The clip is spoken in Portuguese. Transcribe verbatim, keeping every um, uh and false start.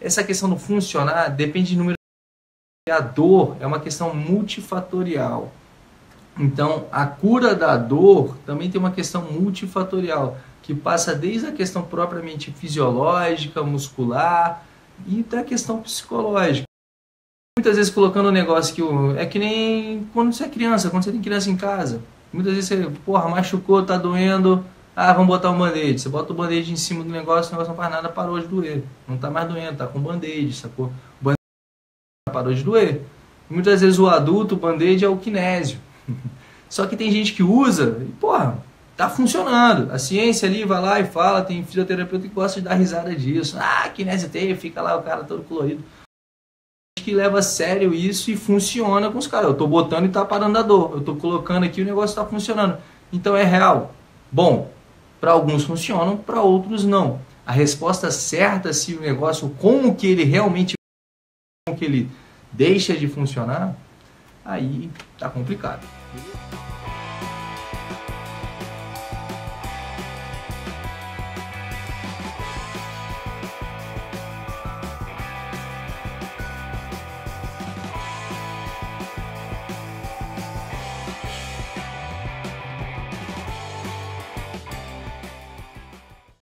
Essa questão do funcionar depende de número de... A dor é uma questão multifatorial. Então, a cura da dor também tem uma questão multifatorial, que passa desde a questão propriamente fisiológica, muscular e da questão psicológica. Muitas vezes colocando um negócio que o... é que nem quando você é criança, quando você tem criança em casa. Muitas vezes você, porra, machucou, tá doendo, ah, vamos botar um band-aid. Você bota o band-aid em cima do negócio, o negócio não faz nada, parou de doer. Não tá mais doendo, tá com band-aid, sacou? O band-aid parou de doer. Muitas vezes o adulto, o band-aid é o kinésio. Só que tem gente que usa e, porra, tá funcionando. A ciência ali vai lá e fala, tem fisioterapeuta que gosta de dar risada disso. Ah, kinesio taping, fica lá o cara todo colorido. Que leva a sério isso e funciona com os caras. Eu tô botando e tá parando a dor. Eu tô colocando aqui e o negócio tá funcionando. Então é real. Bom, para alguns funcionam, para outros não. A resposta certa se o negócio, como que ele realmente, como que ele deixa de funcionar, aí tá complicado.